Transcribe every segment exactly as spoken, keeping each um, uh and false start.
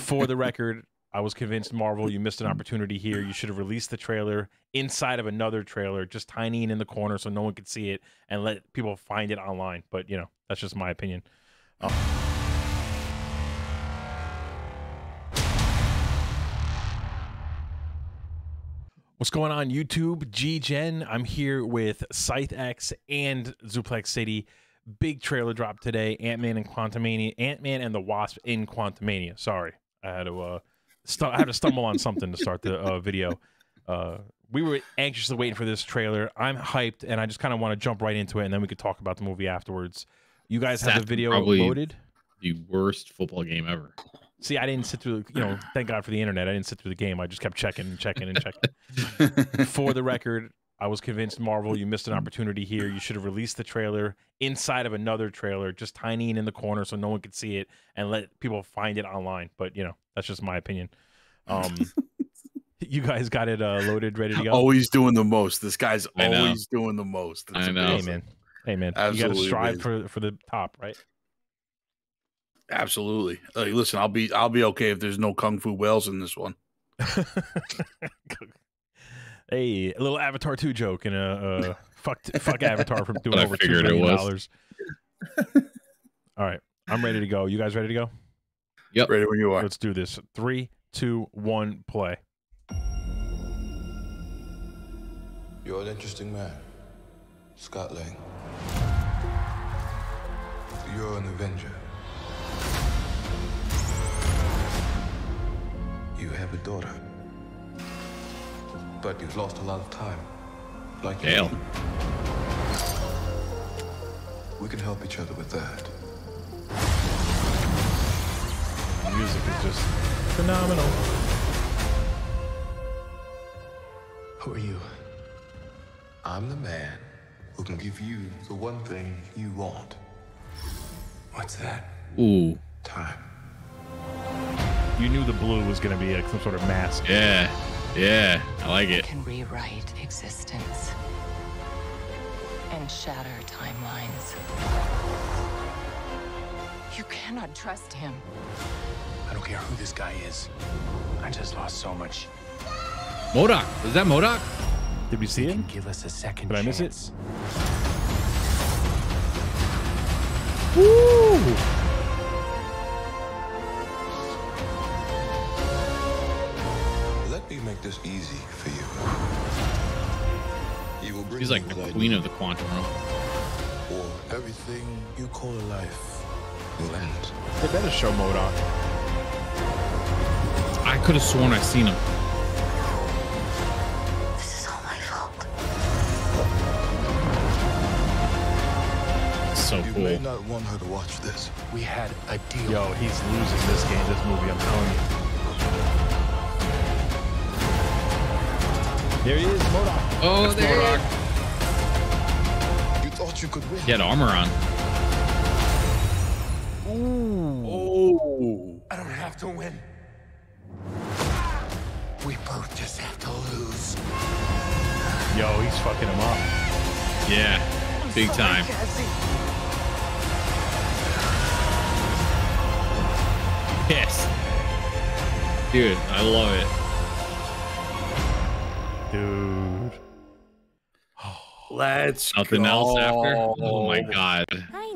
For the record, I was convinced, Marvel, you missed an opportunity here. You should have released the trailer inside of another trailer, just tiny and in the corner so no one could see it, and let people find it online. But, you know, that's just my opinion. Um, What's going on, YouTube? G-Gen. I'm here with ScytheX and Zuplex City. Big trailer drop today. Ant-Man and Quantumania. Ant-Man and the Wasp in Quantumania. Sorry. I had to uh, stu I had to stumble on something to start the uh, video. Uh, we were anxiously waiting for this trailer. I'm hyped, and I just kind of want to jump right into it, and then we could talk about the movie afterwards. You guys have the video uploaded? The worst football game ever. See, I didn't sit through, you know, thank God for the internet. I didn't sit through the game. I just kept checking and checking and checking. For the record, I was convinced, Marvel, you missed an opportunity here. You should have released the trailer inside of another trailer, just tiny and in the corner so no one could see it, and let people find it online. But, you know, that's just my opinion. Um, you guys got it uh, loaded, ready to go? Always doing the most. This guy's always doing the most. That's I know. Hey, man. Hey, man. Absolutely. You got to strive for, for the top, right? Absolutely. Like, listen, I'll be I'll be okay if there's no kung fu whales in this one. Hey, a little Avatar two joke and a, a fuck fuck Avatar from doing over two million dollars. All right, I'm ready to go. You guys ready to go? Yep, ready when you are. Let's do this. Three, two, one, play. You're an interesting man, Scott Lang. You're an Avenger. You have a daughter, but you've lost a lot of time. Like you. We can help each other with that. The music is just phenomenal. Who are you? I'm the man who can give you the one thing you want. What's that? Ooh. Time. You knew the blue was going to be like some sort of mask. Yeah, yeah, I like it. Can rewrite existence and shatter timelines. You cannot trust him. I don't care who this guy is. I just lost so much. M O D O K. Is that M O D O K? Did we see it? He can give us a second Did chance. I miss it? Woo! Make this easy for you. You will bring She's like the queen of the quantum realm. Or everything you call a life will end. They better show M O D O K. I could have sworn I seen him. This is all my fault. So you cool. You may not want her to watch this. We had a deal. Yo, he's losing this game, this movie. I'm telling you. There he is, M O D O K. Oh, that's there M O D O K. You thought you could win. He had armor on. Ooh. Oh. I don't have to win. We both just have to lose. Yo, he's fucking him up. Yeah, I'm big sorry, time. Cassie. Yes. Dude, I love it. Dude. Oh, let's Nothing go. else after? Oh my god.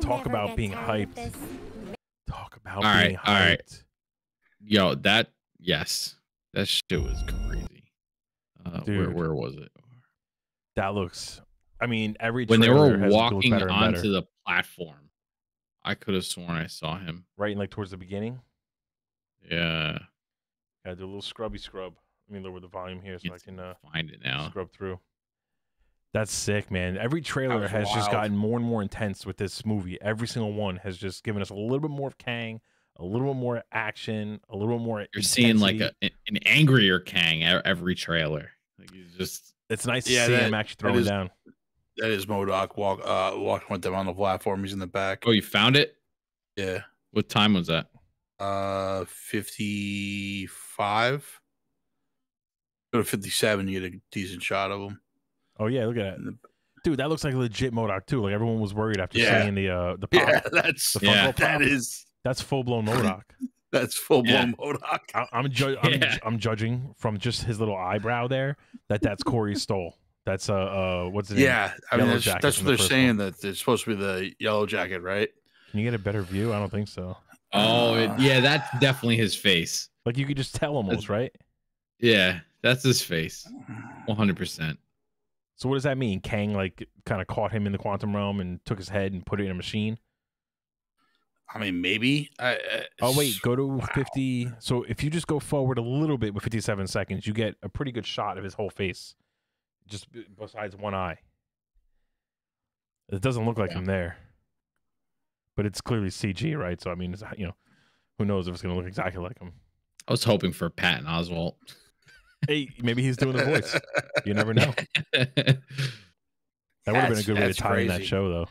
Talk about being hyped. Talk about all right, being hyped. All right. Yo, that yes. That shit was crazy. Uh Dude, where, where was it? That looks I mean, every when they were walking onto the platform, I could have sworn I saw him. Right in like towards the beginning? Yeah. Yeah, do a little scrubby scrub. Let me lower the volume here so it's I can uh, find it now. Scrub through. That's sick, man. Every trailer has wild. just gotten more and more intense with this movie. Every single one has just given us a little bit more of Kang, a little bit more action, a little bit more. You're intensity. seeing like a, an angrier Kang every trailer. Like he's just it's nice to yeah, see that, him actually throwing that is, down. That is M O D O K walk uh walking with them on the platform. He's in the back. Oh, you found it? Yeah. What time was that? Uh, fifty-five. Go to fifty-seven, you get a decent shot of him. Oh yeah, look at that, dude. That looks like a legit M O D O K too. Like everyone was worried after yeah. seeing the uh the pop. Yeah, that's the yeah, that is that's full blown M O D O K. That's full yeah. blown M O D O K. I, I'm, ju I'm, yeah. I'm judging from just his little eyebrow there that that's Corey Stoll. That's uh, uh what's the name? Yeah, I mean that's, that's what the they're saying one. That it's supposed to be the Yellow Jacket, right? Can you get a better view? I don't think so. Oh, uh, it, yeah, that's definitely his face. Like you could just tell almost, that's, right? Yeah, that's his face, one hundred percent. So what does that mean? Kang like kind of caught him in the quantum realm and took his head and put it in a machine. I mean, maybe. I, I, oh, wait, go to wow. fifty. So if you just go forward a little bit with fifty-seven seconds, you get a pretty good shot of his whole face, just besides one eye. It doesn't look like yeah. him there. But it's clearly C G, right? So, I mean, it's, you know, who knows if it's going to look exactly like him. I was hoping for Patton Oswalt. Hey, maybe he's doing the voice. You never know. That would have been a good way to tie crazy. in that show, though.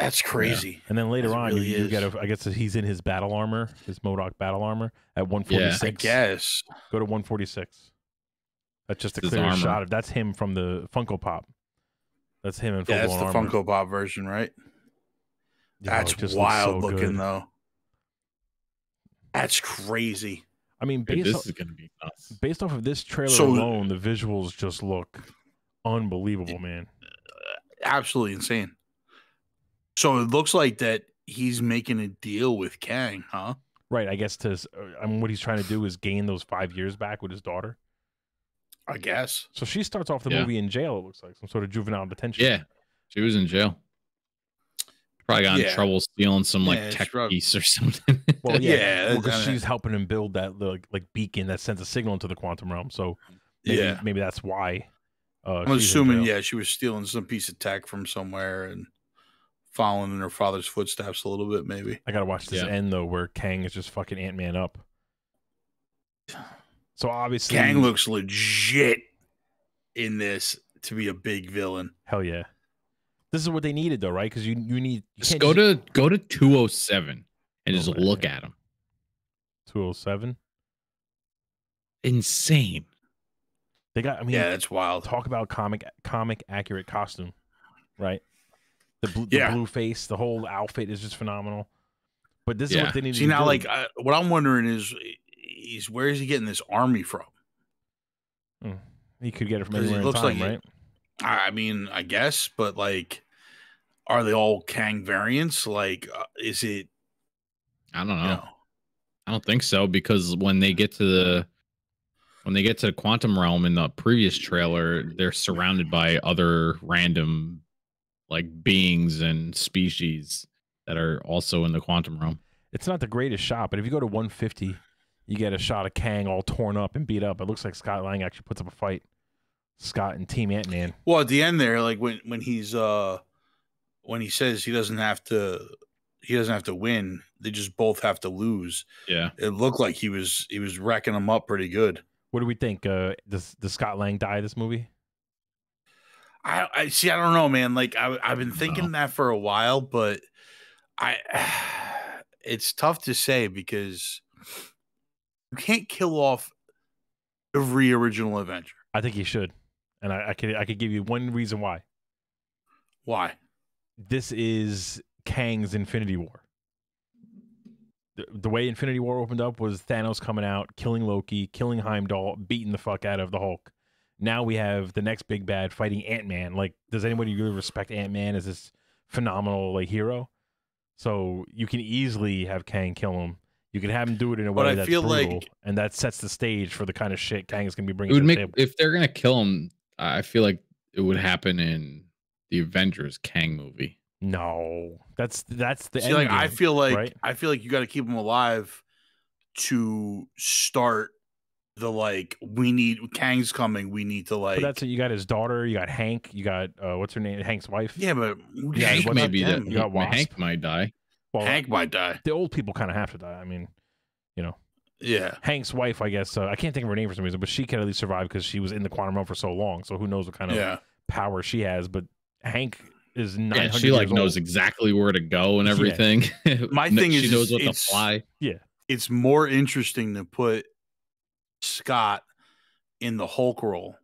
That's crazy. Yeah. And then later That's on, really you, you get a, I guess he's in his battle armor, his M O D O K battle armor at one forty-six. Yeah, I guess. Go to one forty-six. That's just a it's clear shot. Of, that's him from the Funko Pop. That's him in yeah, full that's the armor. Funko Pop version, right? Yo, that's wild so looking, good. though. That's crazy. I mean, based, this off, is gonna be nuts. based off of this trailer so, alone, the visuals just look unbelievable, it, man. Absolutely insane. So it looks like that he's making a deal with Kang, huh? Right. I guess to, I mean, what he's trying to do is gain those five years back with his daughter. I guess. So she starts off the yeah. movie in jail, it looks like, some sort of juvenile detention. Yeah. She was in jail. Probably got in yeah. trouble stealing some like yeah, tech probably... piece or something. Well, yeah. Because yeah, well, she's helping him build that like, like beacon that sends a signal into the quantum realm. So maybe, yeah. maybe that's why. Uh, I'm assuming, yeah, she was stealing some piece of tech from somewhere and following in her father's footsteps a little bit, maybe. I gotta watch this yeah. end though, where Kang is just fucking Ant-Man up. So obviously, Kang looks legit in this to be a big villain. Hell yeah! This is what they needed though, right? Because you you need you just go just... to go to two oh seven and oh, just man, look yeah. at him. two oh seven, insane. They got. I mean, yeah, that's wild. Talk about comic comic accurate costume, right? The, bl the yeah. blue face, the whole outfit is just phenomenal. But this yeah. is what they need to do. See, now, like, uh, what I'm wondering is, is, where is he getting this army from? Hmm. He could get it from anywhere it looks in time, like right? He, I mean, I guess, but, like, are they all Kang variants? Like, uh, is it... I don't know. You know. I don't think so, because when they get to the... When they get to the Quantum Realm in the previous trailer, they're surrounded by other random... like beings and species that are also in the quantum realm. It's not the greatest shot, but if you go to one fifty, you get a shot of Kang all torn up and beat up. It looks like Scott Lang actually puts up a fight. Scott and Team Ant-Man. Well, at the end there, like when when he's uh when he says he doesn't have to he doesn't have to win, they just both have to lose. Yeah. It looked like he was he was wrecking them up pretty good. What do we think? Uh does does Scott Lang die in this movie? I, I see. I don't know, man. Like I, I've been thinking no. that for a while, but I, it's tough to say because you can't kill off every original Avenger. I think you should, and I, I could, I could give you one reason why. Why? This is Kang's Infinity War. The, the way Infinity War opened up was Thanos coming out, killing Loki, killing Heimdall, beating the fuck out of the Hulk. Now we have the next big bad fighting Ant-Man. Like, does anybody really respect Ant-Man as this phenomenal like hero? So you can easily have Kang kill him. You can have him do it in a way but I that's feel brutal, like, and that sets the stage for the kind of shit Kang is going to be bringing. It would to the make, table. If they're going to kill him, I feel like it would happen in the Avengers Kang movie. No, that's that's the See, end like, game, I feel like right? I feel like you got to keep him alive to start. The like we need Kang's coming. We need to like. But that's it. You got his daughter. You got Hank. You got uh, what's her name? Hank's wife. Yeah, but Hank yeah, maybe that you got Wasp. Hank might die. Well, Hank might die. The old people kind of have to die. I mean, you know. Yeah. Hank's wife, I guess. Uh, I can't think of her name for some reason, but she can at least survive because she was in the quantum realm for so long. So who knows what kind of yeah. power she has? But Hank is nine hundred. Yeah, she like years knows old. exactly where to go and everything. Yeah. My thing she is, she knows what to fly. Yeah, it's more interesting to put Scott in the Hulk role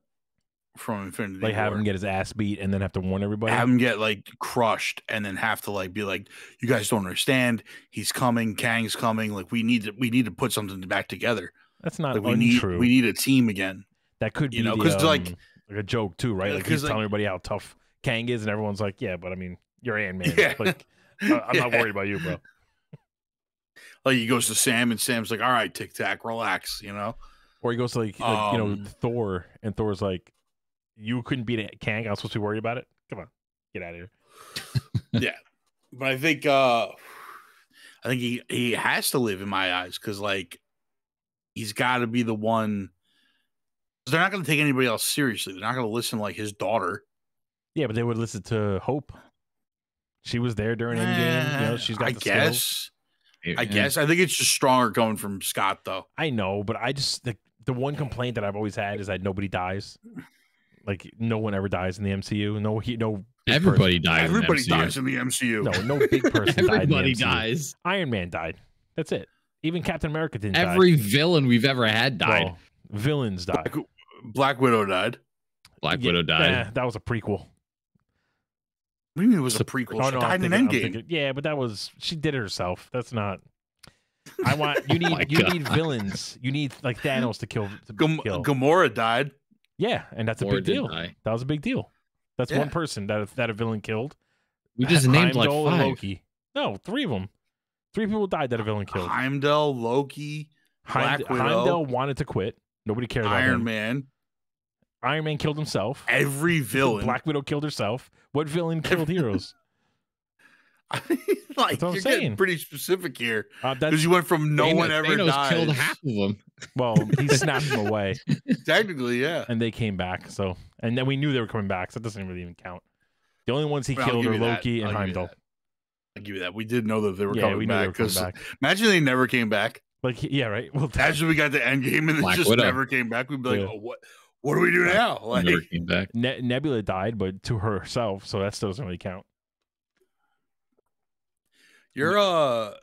from Infinity War. Like have him get his ass beat and then have to warn everybody? Have him get like crushed and then have to like be like, you guys don't understand. He's coming. Kang's coming. Like we need to we need to put something back together. That's not like, untrue. We need, we need a team again. That could be, you know, because um, like, like a joke too, right? Like he's like, telling everybody how tough Kang is, and everyone's like, yeah, but I mean, you're Ant-Man. Yeah. Like I, I'm yeah. not worried about you, bro. Like he goes to Sam, and Sam's like, all right, Tic Tac, relax, you know. Or he goes to like, like um, you know, Thor, and Thor's like, you couldn't beat Kang. I was supposed to be worried about it. Come on, get out of here. Yeah, but I think uh, I think he he has to live in my eyes because like he's got to be the one. They're not going to take anybody else seriously. They're not going to listen like his daughter. Yeah, but they would listen to Hope. She was there during eh, Endgame. You know, she's got. I the guess. Skills. I yeah. guess. I think it's just stronger coming from Scott, though. I know, but I just the the one complaint that I've always had is that nobody dies. Like no one ever dies in the M C U. No, he no. Everybody dies. Everybody in dies in the M C U. No, no big person. Everybody died in the M C U. Dies. Iron Man died. That's it. Even Captain America didn't. Every die. villain we've ever had died. Well, villains died. Black, Black Widow died. Black yeah, Widow died. Eh, that was a prequel. What do you mean it was a prequel? Oh, she no, died thinking, in Endgame. Thinking, yeah, but that was she did it herself. That's not. I want you need oh you God. need villains. You need like Thanos to kill. To Gam kill. Gamora died. Yeah, and that's Gamora a big deal. Die. That was a big deal. That's yeah. one person that that a villain killed. We just named Heimdall like five. Loki. No, three of them. Three people died that a villain killed. Heimdall, Loki, Black Heimd Widow. Heimdall wanted to quit. Nobody cared about Iron him. Man. Iron Man killed himself. Every villain. Black Widow killed herself. What villain killed heroes? I mean, like you're saying. Getting pretty specific here because uh, you went from no Thanos, one ever Thanos dies. Killed half of them. Well, he snapped them away. Technically, yeah. And they came back. So, and then we knew they were coming back. So it doesn't really even count. The only ones he well, killed are Loki that. and Heimdall. I give you that. We did know that they were yeah, coming we back because imagine they never came back. Like yeah, right. Well, imagine we got the end game and Black it just Widow. never came back. We'd be like, yeah. oh what? What do we do now? Like, came back. Ne Nebula died, but to herself, so that still doesn't really count. You're uh,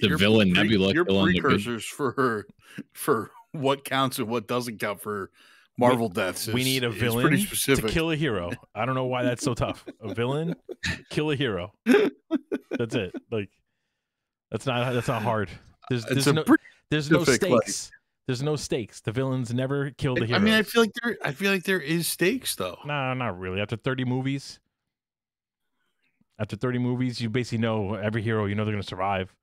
the you're villain Nebula. You're precursors for for what counts and what doesn't count for Marvel we, deaths. It's, we need a villain to kill a hero. I don't know why that's so tough. A villain kill a hero. That's it. Like that's not that's not hard. There's there's no, there's no stakes. Like, There's no stakes. The villains never kill the heroes. I mean, I feel like there. I feel like there is stakes, though. No, nah, not really. After thirty movies, after thirty movies, you basically know every hero. You know they're going to survive.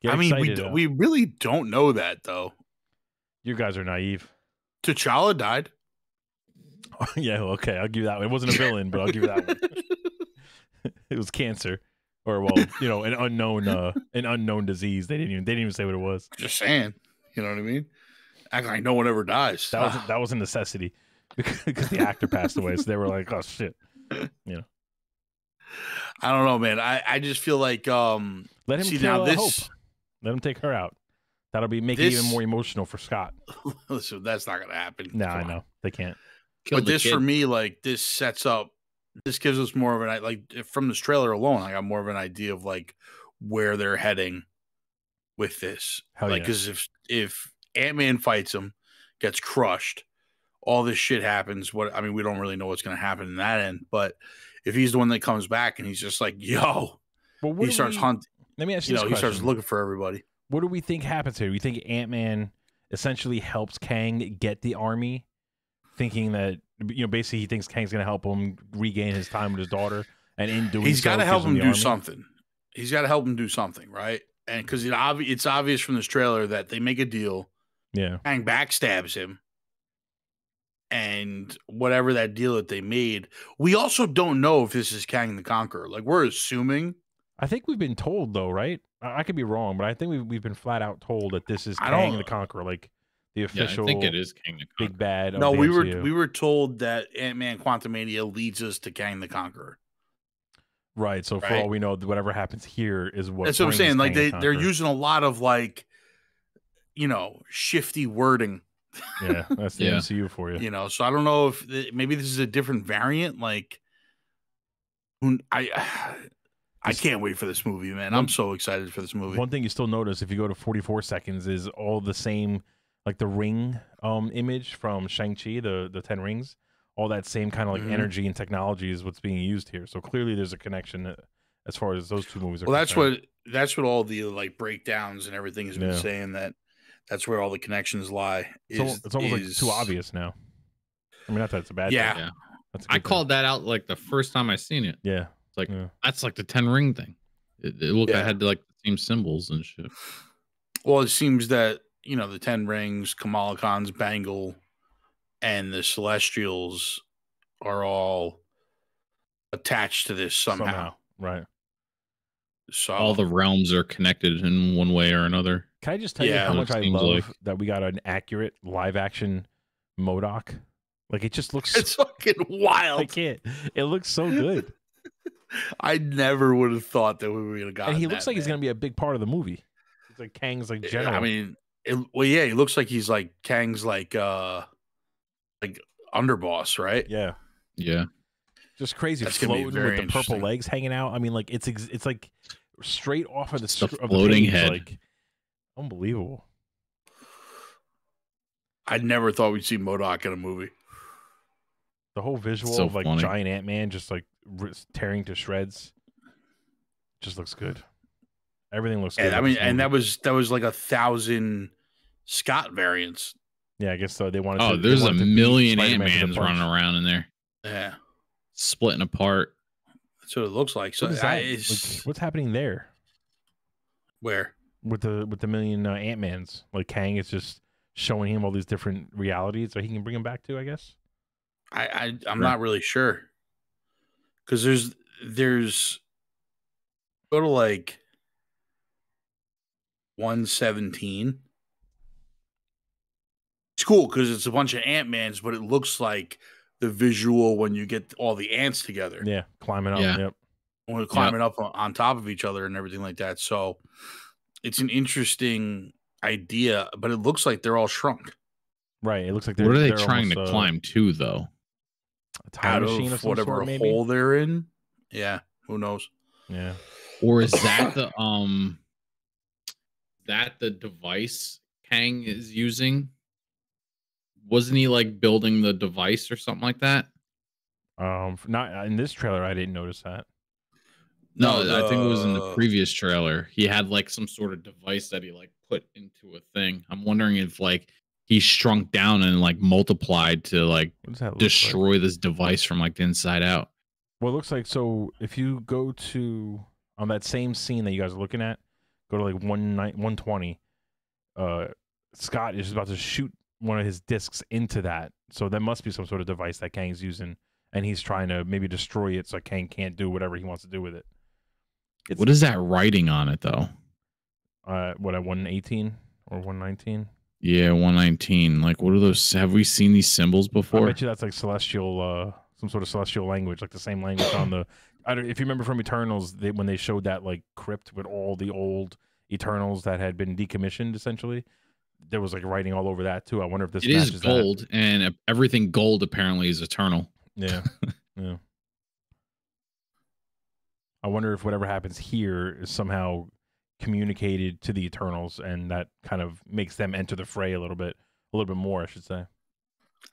Get I mean, excited, we uh, we really don't know that, though. You guys are naive. T'Challa died. Oh, yeah. Okay, I'll give you that one. It wasn't a villain, but I'll give you that one. It was cancer. Or well, you know, an unknown, uh, an unknown disease. They didn't even. They didn't even say what it was. Just saying. You know what I mean? Act like no one ever dies. That was that was a necessity because the actor passed away. So they were like, "Oh shit," you know. I don't know, man. I, I just feel like um. Let him see, now this, Hope. Let him take her out. That'll be making this, it even more emotional for Scott. Listen, that's not gonna happen. No, nah, I know they can't. Kill but the this kid. for me, like this sets up. This gives us more of an like from this trailer alone. I got more of an idea of like where they're heading with this. Hell like, because yeah. if if Ant-Man fights him, gets crushed, all this shit happens. What I mean, we don't really know what's going to happen in that end. But if he's the one that comes back and he's just like, yo, well, he starts we, hunting. Let me ask you, you this know, question. He starts looking for everybody. What do we think happens here? We think Ant-Man essentially helps Kang get the army, thinking that you know basically he thinks Kang's going to help him regain his time with his daughter, and in doing he's so, got to help him do army. something. He's got to help him do something, right? And because it obvi it's obvious from this trailer that they make a deal. Yeah. Kang backstabs him. And whatever that deal that they made, we also don't know if this is Kang the Conqueror. Like, we're assuming. I think we've been told, though, right? I, I could be wrong, but I think we've, we've been flat out told that this is I Kang the Conqueror. Like, the official yeah, I think it is Kang the Conqueror. Big bad. No, we were, we were told that Ant-Man Quantumania leads us to Kang the Conqueror. Right, so right. for all we know, whatever happens here is what. That's what I'm saying. Like they, they're using a lot of like, you know, shifty wording. Yeah, that's the yeah. M C U for you. You know, so I don't know if maybe this is a different variant. Like, I, I, I can't wait for this movie, man. I'm so excited for this movie. One thing you still notice if you go to forty-four seconds is all the same, like the ring um image from Shang-Chi, the the Ten Rings. all that same kind of like mm-hmm. energy and technology is what's being used here. So clearly there's a connection as far as those two movies are well, that's concerned. what that's what all the like breakdowns and everything has been yeah. saying, that that's where all the connections lie. Is, it's, it's almost is... like too obvious now. I mean, not that it's a bad yeah. thing. Yeah. That's a I thing. called that out like the first time I seen it. Yeah. It's like, yeah. that's like the ten ring thing. It, it looked, yeah. I had like the same symbols and shit. Well, it seems that, you know, the ten rings, Kamala Khan's bangle, and the Celestials are all attached to this somehow. somehow. Right. So all the realms are connected in one way or another. Can I just tell yeah, you how much I love like... that we got an accurate live action M O D O K? Like, it just looks... It's so... fucking wild. I can't. It looks so good. I never would have thought that we were going to got. And he looks like man. he's going to be a big part of the movie. It's like Kang's like general. I mean, it, well, yeah, he looks like he's like Kang's like, uh, like underboss, right? Yeah. Yeah. Just crazy. That's floating with the purple legs hanging out. I mean, like, it's ex it's like straight off of the, the of floating the page, head. Like, unbelievable. I never thought we'd see M O D O K in a movie. The whole visual so of like funny. giant Ant-Man just like tearing to shreds just looks good. Everything looks good. And, I mean, and that was that was like a thousand Scott variants. Yeah, I guess so. They wanted. Oh, to, there's wanted a million Ant-Mans running around in there. Yeah, splitting apart. That's what it looks like. So what I, like, what's happening there? Where with the with the million uh, Ant-Mans? Like Kang is just showing him all these different realities that he can bring him back to, I guess. I, I I'm right. not really sure, because there's there's sort of like one seventeen. It's cool because it's a bunch of Ant-Mans, but it looks like the visual when you get all the ants together. Yeah, climbing up. Yeah. Yep. When we're climbing yep. up on, on top of each other and everything like that. So it's an interesting idea, but it looks like they're all shrunk. Right. It looks like they're. What are they they're trying almost, to uh, climb to though? A time Out machine of or whatever sort, maybe? hole they're in. Yeah, who knows? Yeah. Or is that the um that the device Kang is using? Wasn't he like building the device or something like that? Um, not in this trailer. I didn't notice that. No, no uh, I think it was in the previous trailer. He had like some sort of device that he like put into a thing. I'm wondering if like he shrunk down and like multiplied to like destroy like? this device from like the inside out. Well, it looks like, so if you go to on that same scene that you guys are looking at, go to like one twenty, uh, Scott is about to shoot one of his discs into that. So that must be some sort of device that Kang's using, and he's trying to maybe destroy it so Kang can't do whatever he wants to do with it. It's, what is that writing on it though? Uh, what, at one eighteen or one nineteen? Yeah, one nineteen. Like, what are those? Have we seen these symbols before? I bet you that's like celestial, uh, some sort of celestial language, like the same language on the. I don't, if you remember from Eternals, they, when they showed that like crypt with all the old Eternals that had been decommissioned, essentially, there was like writing all over that too. I wonder if this it matches is gold, that. And everything gold apparently is eternal. Yeah, yeah. I wonder if whatever happens here is somehow communicated to the Eternals, and that kind of makes them enter the fray a little bit, a little bit more, I should say.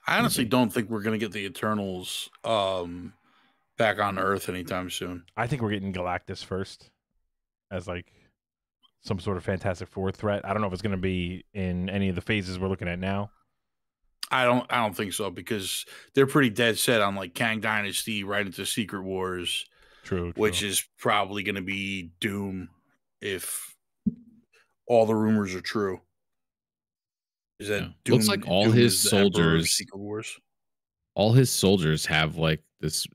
I honestly don't think we're going to get the Eternals um, back on Earth anytime soon. I think we're getting Galactus first as like some sort of Fantastic Four threat. I don't know if it's going to be in any of the phases we're looking at now. I don't, I don't think so, because they're pretty dead set on like Kang Dynasty right into Secret Wars, true, true. which is probably going to be Doom. If all the rumors are true, is that yeah. Doom, looks like all Doom his soldiers, Secret Wars? all his soldiers have like this,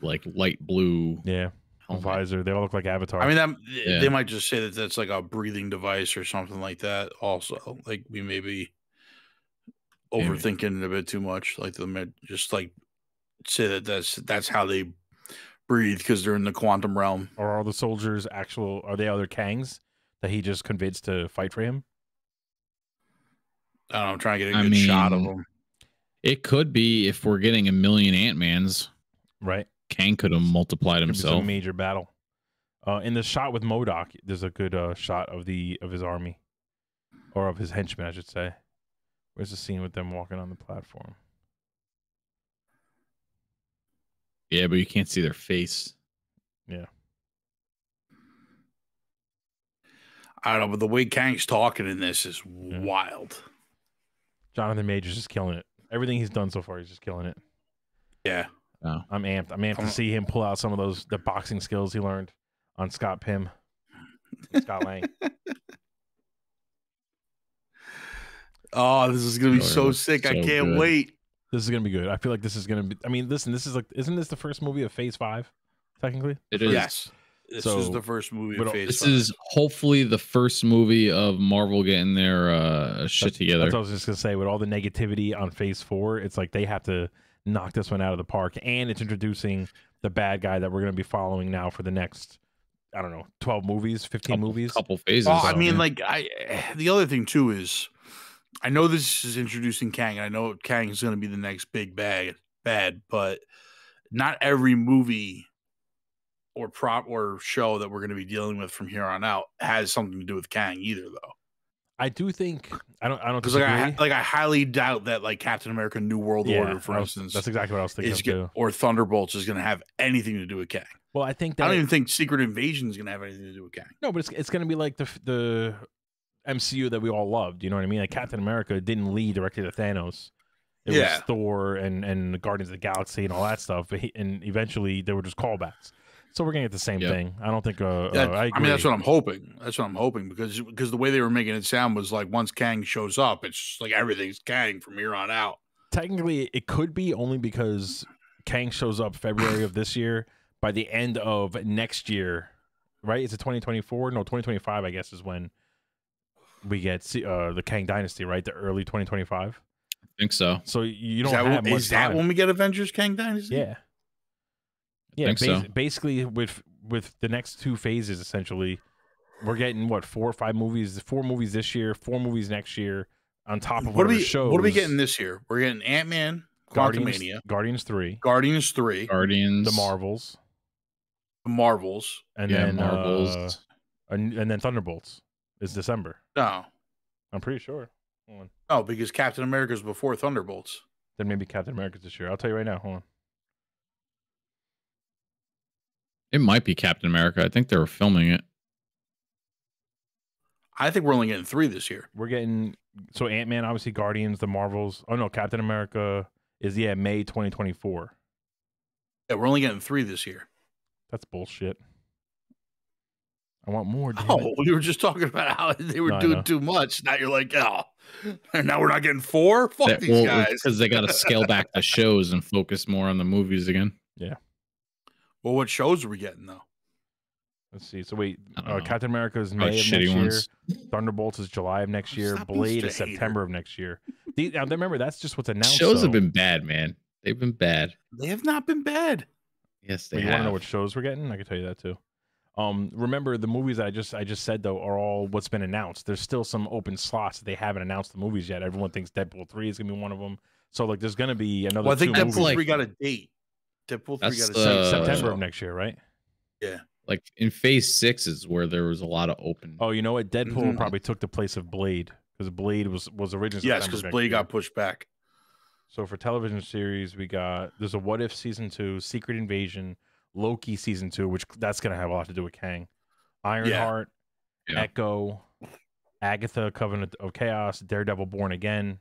like light blue, yeah, helmet. visor. They all look like Avatar. I mean, that, yeah. they might just say that that's like a breathing device or something like that. Also, like we may be overthinking Maybe. it a bit too much. Like the just like say that that's that's how they breathe because they're in the quantum realm. Or are the soldiers actual? Are they other Kangs that he just convinced to fight for him? I don't know, I'm trying to get a I good mean, shot of them. It could be, if we're getting a million Ant-Mans, right? Kang could have multiplied could himself. Be major battle. Uh, in the shot with M O D O K, there's a good uh, shot of the of his army, or of his henchmen, I should say. Where's the scene with them walking on the platform? Yeah, but you can't see their face. Yeah. I don't know, but the way Kang's talking in this is yeah. wild. Jonathan Majors is killing it. Everything he's done so far, he's just killing it. Yeah. Oh. I'm amped. I'm amped I'm... to see him pull out some of those the boxing skills he learned on Scott Pym. Scott Lang. Oh, this is gonna be so sick. So I can't good. wait. This is gonna be good. I feel like this is gonna be I mean, listen, this is like isn't this the first movie of phase five, technically? It is. Yes. This so, is the first movie of phase this five. This is hopefully the first movie of Marvel getting their uh shit that's, together. That's what I was just gonna say. With all the negativity on phase four, it's like they have to knock this one out of the park, and it's introducing the bad guy that we're gonna be following now for the next I don't know, twelve movies, fifteen couple, movies. Couple phases. Oh, so, I mean, yeah. like I the other thing too is I know this is introducing Kang, and I know Kang is going to be the next big bad, bad, but not every movie or prop or show that we're going to be dealing with from here on out has something to do with Kang either, though. I do think I don't. I don't disagree. Like I, like I highly doubt that like Captain America: New World yeah, Order, for was, instance, that's exactly what I was thinking is, of too. Or Thunderbolts is going to have anything to do with Kang. Well, I think that I don't even think Secret Invasion is going to have anything to do with Kang. No, but it's it's going to be like the the. M C U that we all loved, you know what I mean? Like Captain America didn't lead directly to Thanos. It yeah. was Thor and and Guardians of the Galaxy and all that stuff. But he, and eventually there were just callbacks. So we're gonna get the same yep. thing. I don't think. Uh, that, uh, I, I mean, that's what I'm hoping. That's what I'm hoping because because the way they were making it sound was like once Kang shows up, it's just like everything's Kang from here on out. Technically, it could be only because Kang shows up February of this year. By the end of next year, right? Is it twenty twenty-four? No, twenty twenty-five. I guess is when. We get uh, the Kang Dynasty, right? The early twenty twenty-five. I think so. So you don't is that, have much is that time. When we get Avengers Kang Dynasty? Yeah. Yeah, bas so. basically with with the next two phases, essentially, we're getting what four or five movies, four movies this year, four movies next year, on top of what are we shows. What are we getting this year? We're getting Ant-Man, Quantumania, Guardians three, Guardians three, Guardians, the Marvels, the Marvels, and yeah, then Marvels, uh, and, and then Thunderbolts. It's December. No. I'm pretty sure. Hold on. Oh, because Captain America's before Thunderbolts. Then maybe Captain America's this year. I'll tell you right now. Hold on. It might be Captain America. I think they were filming it. I think we're only getting three this year. We're getting... So Ant-Man, obviously, Guardians, The Marvels. Oh, no. Captain America is, yeah, May twenty twenty-four. Yeah, we're only getting three this year. That's bullshit. I want more. Oh, we were just talking about how they were no, doing too much. Now you're like, oh, and now we're not getting four? Fuck that, these well, guys. Because they got to scale back the shows and focus more on the movies again. Yeah. Well, what shows are we getting, though? Let's see. So, wait, uh, Captain America is May oh, of next ones. year. Thunderbolts is July of next year. Stop Blade is September of next year. These, now, remember, that's just what's announced. Shows though. have been bad, man. They've been bad. They have not been bad. Yes, they wait, have. You want to know what shows we're getting? I can tell you that, too. Um, remember the movies that I just I just said though are all what's been announced. There's still some open slots that they haven't announced the movies yet. Everyone thinks Deadpool three is gonna be one of them. So like there's gonna be another. Well, I think Deadpool three got a date. Deadpool three got a date. September of next year, right? Yeah. Like in Phase Six is where there was a lot of open. Oh, you know what? Deadpool mm-hmm. probably took the place of Blade because Blade was was originally. Yes, because Blade got pushed back. So for television series, we got there's a What If season two, Secret Invasion. Loki season two, which that's gonna have a lot to do with Kang, Ironheart, yeah. yeah. Echo, Agatha, Covenant of Chaos, Daredevil, Born Again.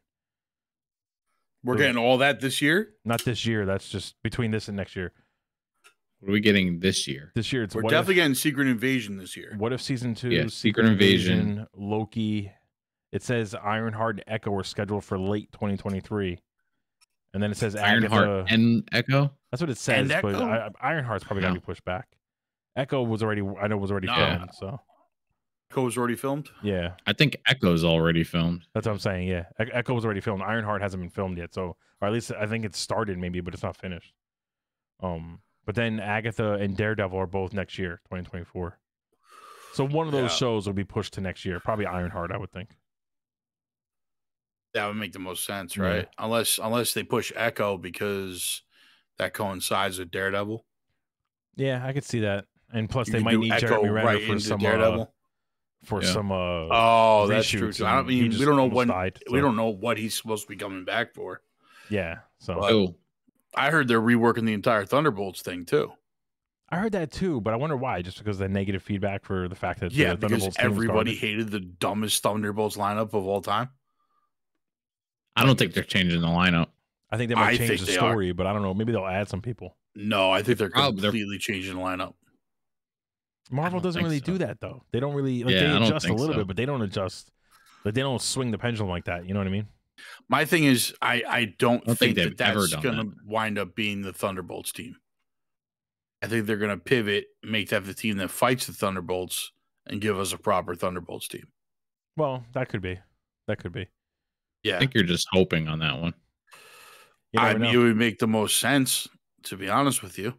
We're There's, getting all that this year. Not this year. That's just between this and next year. What are we getting this year? This year, it's we're definitely if, getting Secret Invasion this year. What If season two? Yeah, Secret, Secret Invasion, Invasion, Loki. It says Ironheart and Echo are scheduled for late twenty twenty-three. And then it says Ironheart and Echo. That's what it says. But I, Ironheart's probably no. gotta be pushed back. Echo was already, I know, was already no. filmed. So Echo was already filmed. Yeah, I think Echo's already filmed. That's what I'm saying. Yeah, e Echo was already filmed. Ironheart hasn't been filmed yet. So, or at least I think it started maybe, but it's not finished. Um, but then Agatha and Daredevil are both next year, twenty twenty-four. So one of those yeah. shows will be pushed to next year. Probably Ironheart, I would think. That would make the most sense, right? Yeah. Unless unless they push Echo because that coincides with Daredevil. Yeah, I could see that. And plus, you they might need Echo Jeremy Renner right for some Daredevil. Uh, for yeah. some. Uh, oh, that's true. I don't mean we don't know when died, so. we don't know what he's supposed to be coming back for. Yeah, so but, I heard they're reworking the entire Thunderbolts thing too. I heard that too, but I wonder why. Just because of the negative feedback for the fact that yeah, the Thunderbolts because everybody hated the dumbest Thunderbolts lineup of all time. I don't think they're changing the lineup. I think they might I change the story, are. but I don't know. Maybe they'll add some people. No, I think they're completely oh, they're... changing the lineup. Marvel doesn't really so. do that though. They don't really like yeah, they adjust a little so. bit, but they don't adjust. Like they don't swing the pendulum like that. You know what I mean? My thing is, I I don't, I don't think, think that that's going to that. wind up being the Thunderbolts team. I think they're going to pivot, make that the team that fights the Thunderbolts, and give us a proper Thunderbolts team. Well, that could be. That could be. Yeah, I think you're just hoping on that one. I mean, know. It would make the most sense, to be honest with you.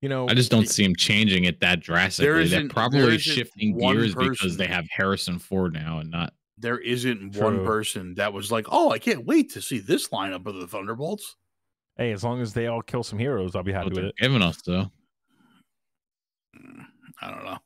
You know, I just don't see him changing it that drastically. They're probably shifting gears person. because they have Harrison Ford now, and not there isn't True. one person that was like, "Oh, I can't wait to see this lineup of the Thunderbolts." Hey, as long as they all kill some heroes, I'll be happy with it. Giving us though, I don't know.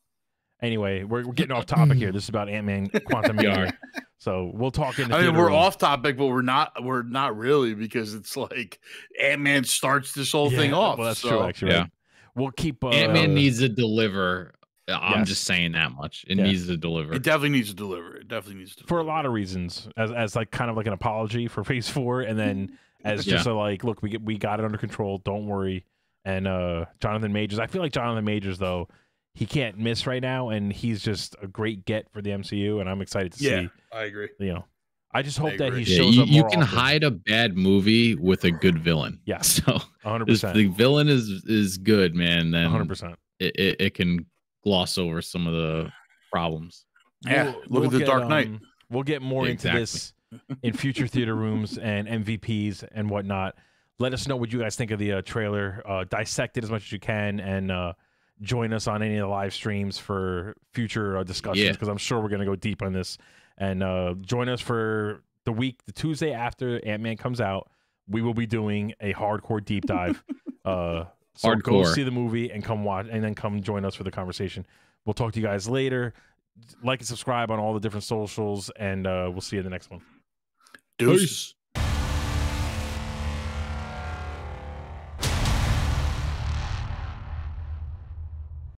Anyway, we're, we're getting off topic here. This is about Ant-Man Quantumania. So we'll talk in the I mean, we're room. off topic, but we're not we're not really because it's like Ant-Man starts this whole yeah, thing off. Well, that's so. true, actually. Yeah. Right? We'll keep uh, Ant-Man needs to deliver. I'm yes. just saying that much. It yeah. needs to deliver. It definitely needs to deliver. It definitely needs to deliver. For a lot of reasons, as as like kind of like an apology for Phase Four, and then as yeah. just a like, look, we get, we got it under control. Don't worry. And uh, Jonathan Majors, I feel like Jonathan Majors though, he can't miss right now, and he's just a great get for the M C U. And I'm excited to yeah, see. Yeah, I agree. You know, I just hope I that he shows yeah, you, up. More you can often. hide a bad movie with a good villain. Yeah, so one hundred percent. If the villain is is good, man, then one hundred percent. It, it it can gloss over some of the problems. Yeah, we'll, look we'll at the get, Dark Knight. Um, we'll get more exactly. into this in future theater rooms and M V Ps and whatnot. Let us know what you guys think of the uh, trailer. Uh, dissect it as much as you can, and uh, join us on any of the live streams for future uh, discussions because yeah. I'm sure we're going to go deep on this. And uh, join us for the week, the Tuesday after Ant-Man comes out. We will be doing a hardcore deep dive. uh, so hardcore. Go see the movie and come watch, and then come join us for the conversation. We'll talk to you guys later. Like and subscribe on all the different socials, and uh, we'll see you in the next one. Deuce. Peace.